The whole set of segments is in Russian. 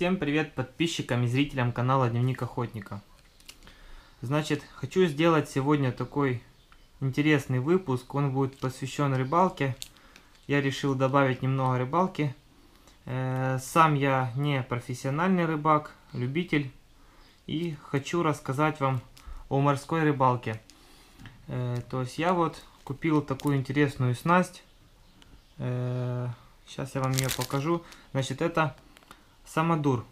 Всем привет подписчикам и зрителям канала Дневник охотника. Значит, хочу сделать сегодня такой интересный выпуск. Он будет посвящен рыбалке. Я решил добавить немного рыбалки. Сам я не профессиональный рыбак, любитель. И хочу рассказать вам о морской рыбалке. То есть я вот купил такую интересную снасть. Сейчас я вам ее покажу. Значит, это Самодур.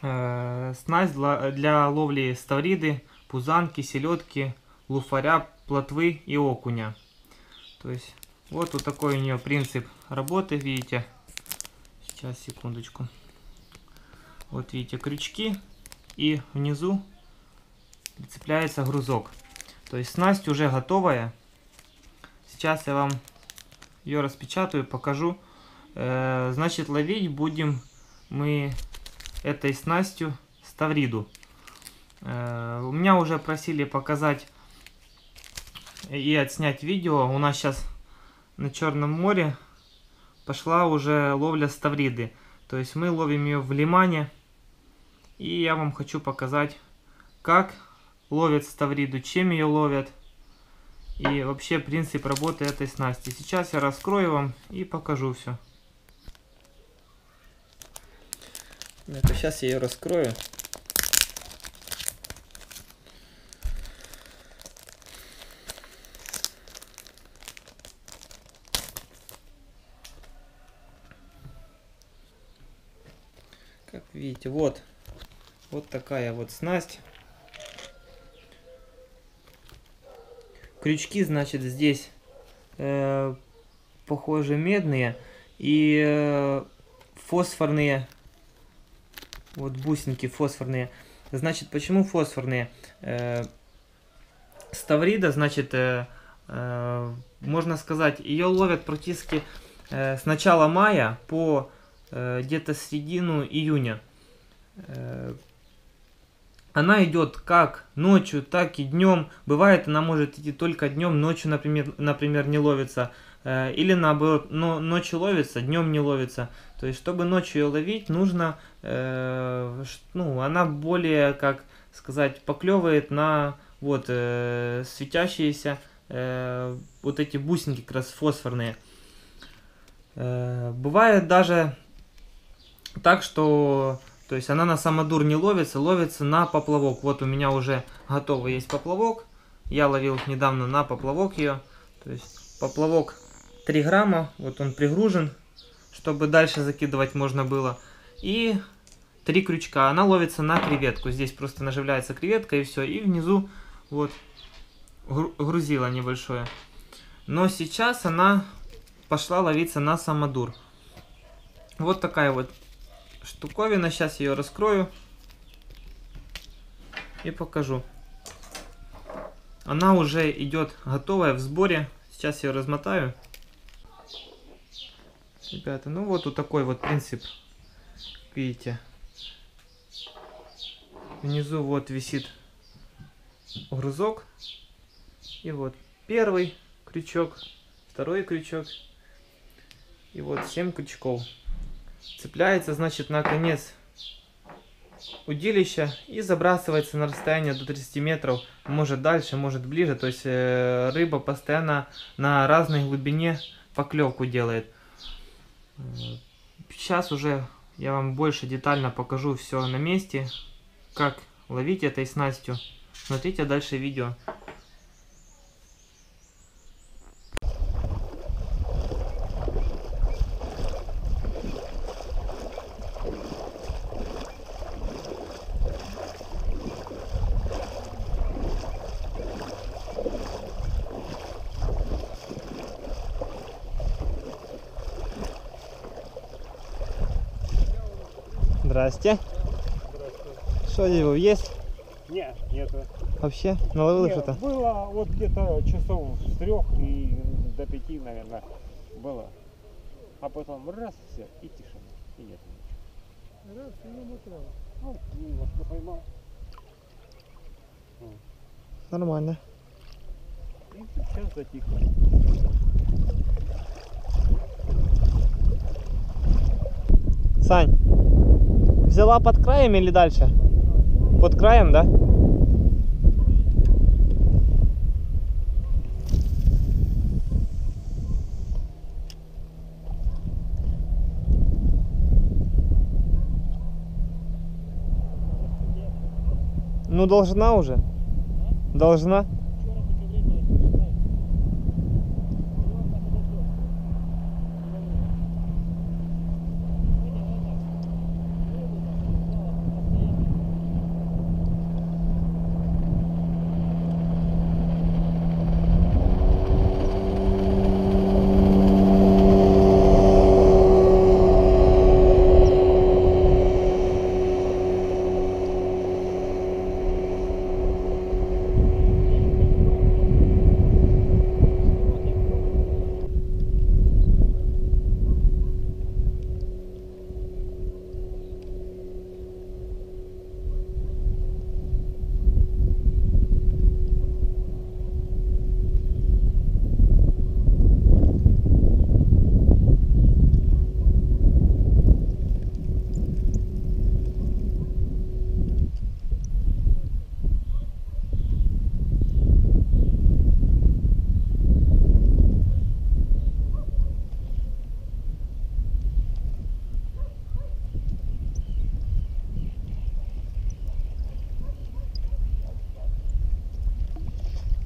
Снасть для ловли ставриды, пузанки, селедки, луфаря, плотвы и окуня. То есть вот такой у нее принцип работы, видите. Сейчас, секундочку. Вот видите, крючки, и внизу прицепляется грузок. То есть снасть уже готовая. Сейчас я вам ее распечатаю, покажу. Значит, ловить будем мы этой снастью ставриду. У меня уже просили показать и отснять видео. У нас сейчас на Черном море пошла уже ловля ставриды. То есть мы ловим ее в лимане. И я вам хочу показать, как ловят ставриду, чем ее ловят. И вообще принцип работы этой снасти. Сейчас я раскрою вам и покажу все. Сейчас я ее раскрою. Как видите, вот такая вот снасть. Крючки, значит, здесь похоже медные и фосфорные. Вот бусинки фосфорные. Значит, почему фосфорные? Ставрида, значит, можно сказать, ее ловят практически с начала мая по где-то середину июня. Она идет как ночью, так и днем. Бывает, она может идти только днем, ночью, например, не ловится. Или наоборот, но ночью ловится, днем не ловится. То есть, чтобы ночью ее ловить, нужно, она более, как сказать, поклевывает на вот светящиеся вот эти бусинки, как раз фосфорные. Бывает даже так, что... То есть она на самодур не ловится, ловится на поплавок. Вот у меня уже готовый есть поплавок. Я ловил недавно на поплавок ее. То есть поплавок 3 грамма, вот он пригружен, чтобы дальше закидывать можно было. И 3 крючка. Она ловится на креветку. Здесь просто наживляется креветка и все. И внизу вот грузило небольшое. Но сейчас она пошла ловиться на самодур. Вот такая вот штуковина, сейчас ее раскрою и покажу. Она уже идет готовая, в сборе. Сейчас ее размотаю. Ребята, ну вот такой вот принцип. Видите, внизу вот висит грузок. И вот первый крючок, второй крючок. И вот 7 крючков. Цепляется, значит, на конец удилища и забрасывается на расстояние до 30 метров. Может дальше, может ближе. То есть рыба постоянно на разной глубине поклевку делает. Сейчас уже я вам больше детально покажу все на месте, как ловить этой снастью. Смотрите дальше видео. Здрасте. Здрасте. Что, рыбу есть? Нет, нету. Вообще? Наловил что-то? Было вот где-то часов с 3 и до 5, наверное, было. А потом раз, все, и тишина. И нет ничего. Раз, и не утром. Ну, немножко поймал. Нормально. И сейчас затихло. Сань. взяла под краем или дальше? Под краем, да? Ну, должна уже. Должна.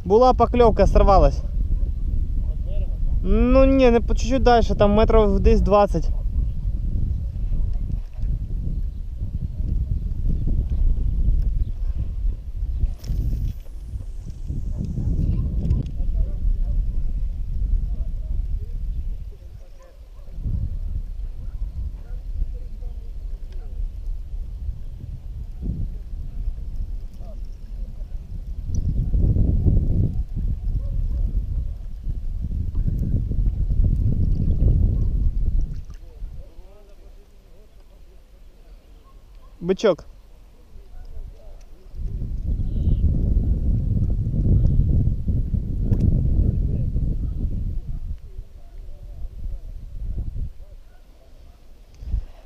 Была поклевка, сорвалась. Ну не, чуть-чуть дальше, там метров десь 20. Бычок.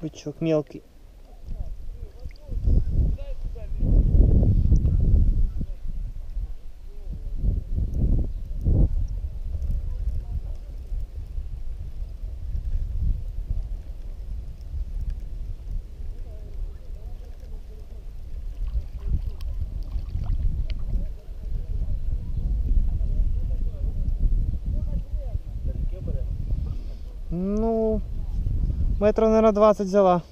Бычок мелкий. Ну, метров, наверное, 20 взяла.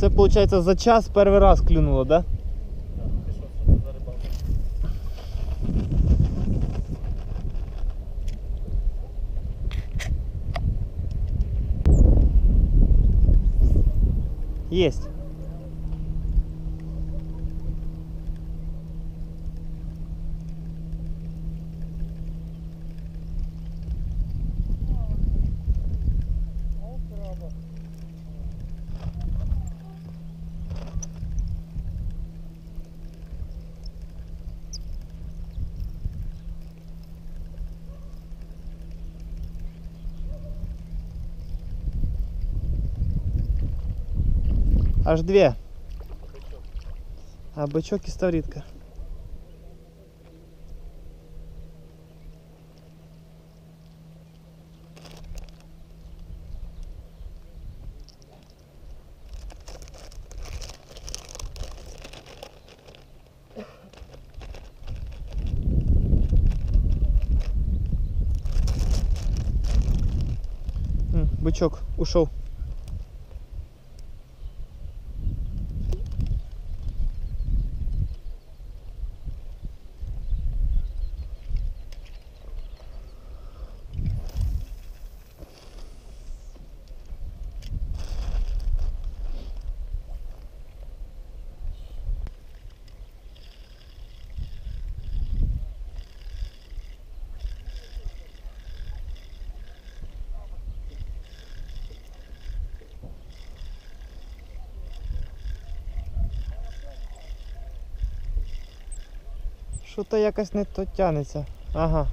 Це, получается, за час первый раз клюнуло, да? Есть. Аж две. А бычок и ставридка. Бычок ушел. Що-то якось не то тягнеться. Ага.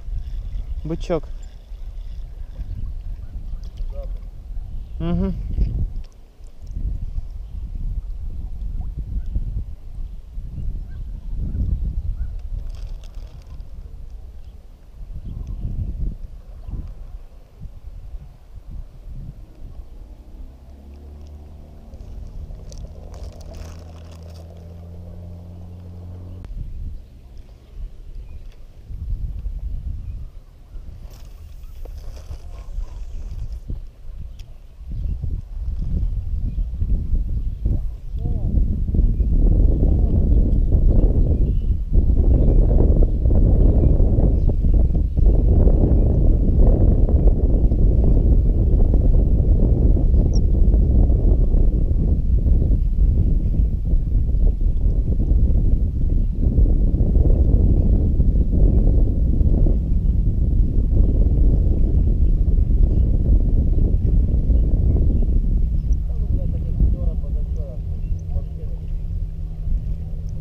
Бучок. Угу.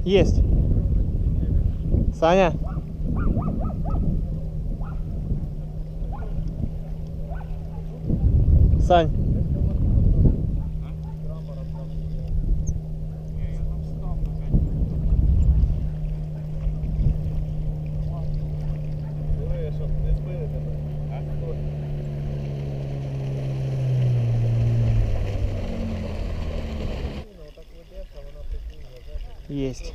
Есть. Саня. Сань. Есть.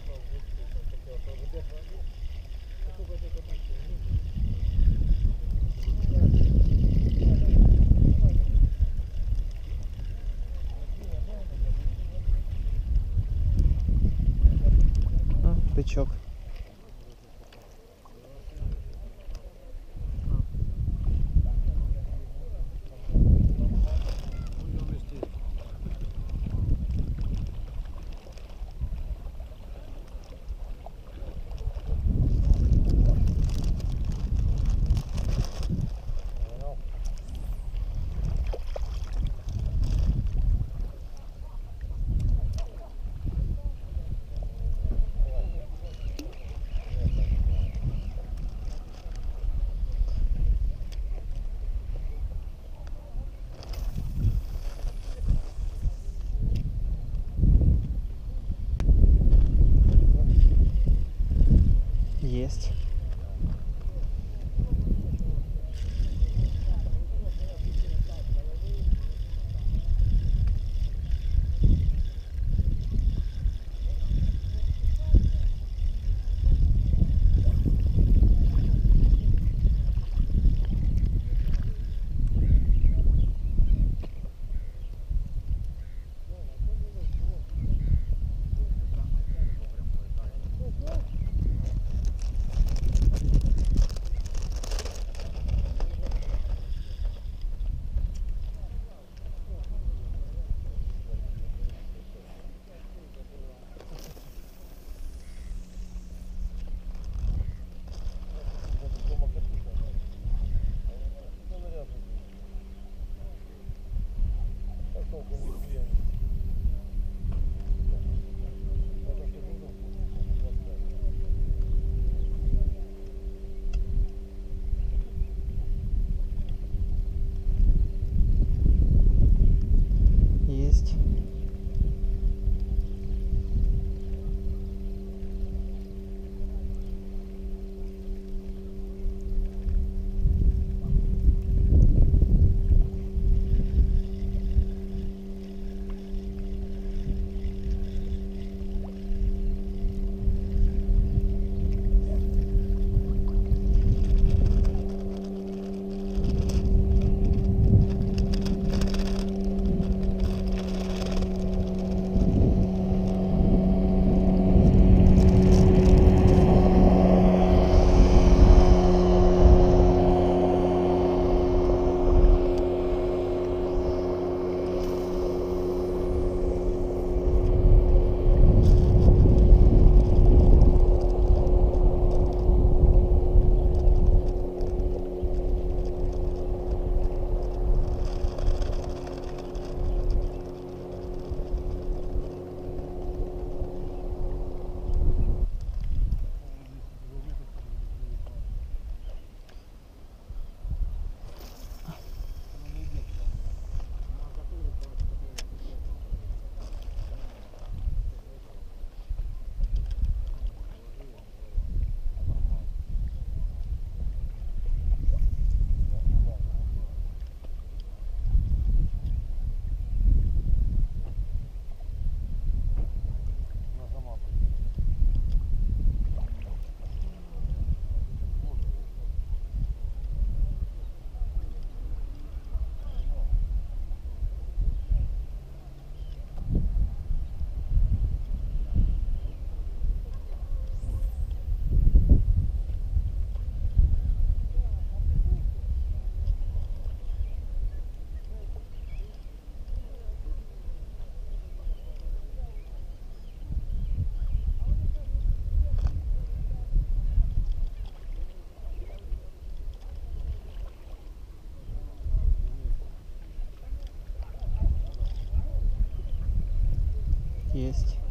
А, тычок. Есть. есть.